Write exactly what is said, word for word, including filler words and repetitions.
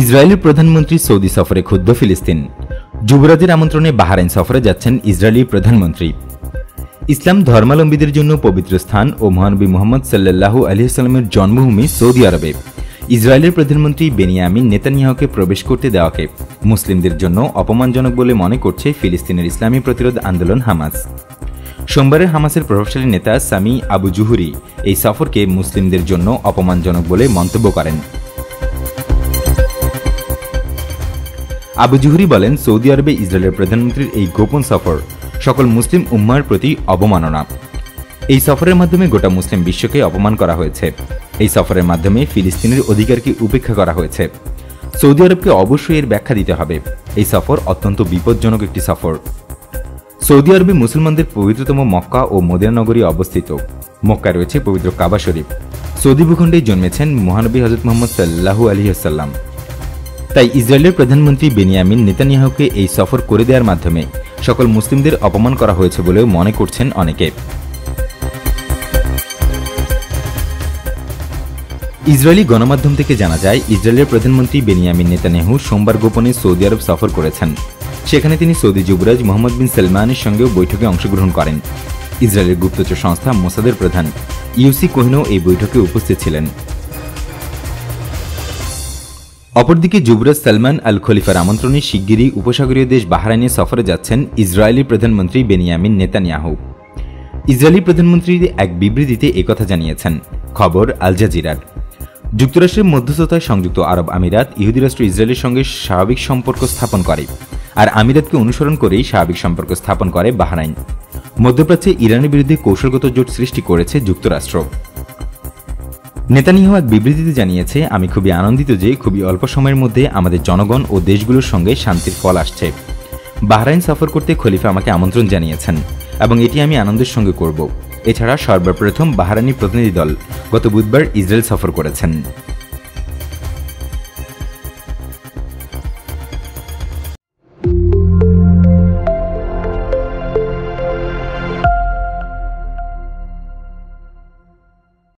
ইসরায়েলের প্রধানমন্ত্রী সৌদি সফরে ক্ষুব্ধ ফিলিস্তিন। যুবরাজের আমন্ত্রণে বাহরাইন সফরে যাচ্ছেন ইসরায়েলি প্রধানমন্ত্রী। ইসলাম ধর্মাবলম্বীদের জন্য পবিত্র স্থান ও মহানবী মোহাম্মদ সাল্লাল্লাহু আলাইহি সাল্লামের জন্মভূমি সৌদি আরবে ইসরায়েলের প্রধানমন্ত্রী বেনিয়ামিন নেতানিয়াহুকে প্রবেশ করতে দেওয়াকে মুসলিমদের জন্য অপমানজনক বলে মনে করছে ফিলিস্তিনের ইসলামী প্রতিরোধ আন্দোলন হামাস। সোমবারের হামাসের প্রভাবশালী নেতা সামি আবু জুহরি এই সফরকে মুসলিমদের জন্য অপমানজনক বলে মন্তব্য করেন। আবু জুহরি বলেন, সৌদি আরবে ইসরায়েলের প্রধানমন্ত্রীর এই গোপন সফর সকল মুসলিম উম্মার প্রতি অবমাননা। এই সফরের মাধ্যমে গোটা মুসলিম বিশ্বকে অপমান করা হয়েছে। এই সফরের মাধ্যমে ফিলিস্তিনের অধিকারকে উপেক্ষা করা হয়েছে। সৌদি আরবকে অবশ্যই এর ব্যাখ্যা দিতে হবে। এই সফর অত্যন্ত বিপজ্জনক একটি সফর। সৌদি আরবে মুসলমানদের পবিত্রতম মক্কা ও মদিনা নগরী অবস্থিত। মক্কায় রয়েছে পবিত্র কাবা শরীফ। সৌদি ভূখণ্ডে জন্মেছেন মহানবী হযরত মুহাম্মদ সাল্লাল্লাহু আলাইহি ওয়াসাল্লাম। তাই ইসরায়েলের প্রধানমন্ত্রী বেনিয়ামিন নেতানিয়াহুকে এই সফর করে দেওয়ার মাধ্যমে সকল মুসলিমদের অপমান করা হয়েছে বলেও মনে করছেন অনেকে। ইসরায়েলি গণমাধ্যম থেকে জানা যায়, ইসরায়েলের প্রধানমন্ত্রী বেনিয়ামিন নেতানিয়াহু সোমবার গোপনে সৌদি আরব সফর করেছেন। সেখানে তিনি সৌদি যুবরাজ মোহাম্মদ বিন সালমানের সঙ্গেও বৈঠকে অংশগ্রহণ করেন। ইসরায়েলের গুপ্তচর সংস্থা মোসাদের প্রধান ইউসি কোহেনও এই বৈঠকে উপস্থিত ছিলেন। অপরদিকে যুবরাজ সালমান আল খলিফার আমন্ত্রণে শিগগিরই উপসাগরীয় দেশ বাহরাইনে সফরে যাচ্ছেন ইসরায়েলি প্রধানমন্ত্রী বেনিয়ামিন নেতানিয়াহু। ইসরায়েলি প্রধানমন্ত্রী এক বিবৃতিতে একথা জানিয়েছেন। খবর আল জাজিরার। যুক্তরাষ্ট্রের মধ্যস্থতায় সংযুক্ত আরব আমিরাত ইহুদি রাষ্ট্র ইসরায়েলের সঙ্গে স্বাভাবিক সম্পর্ক স্থাপন করে, আর আমিরাতকে অনুসরণ করেই স্বাভাবিক সম্পর্ক স্থাপন করে বাহরাইন। মধ্যপ্রাচ্যে ইরানের বিরুদ্ধে কৌশলগত জোট সৃষ্টি করেছে যুক্তরাষ্ট্র। নেতানিয়াহু এক বিবৃতিতে জানিয়েছে, আমি খুবই আনন্দিত যে খুবই অল্প সময়ের মধ্যে আমাদের জনগণ ও দেশগুলোর সঙ্গে শান্তির ফল আসছে। বাহরাইন সফর করতে খলিফা আমাকে আমন্ত্রণ জানিয়েছেন এবং এটি আমি আনন্দের সঙ্গে করব। এছাড়া সর্বপ্রথম বাহরাইনি প্রতিনিধি দল গত বুধবার ইসরায়েল সফর করেছেন।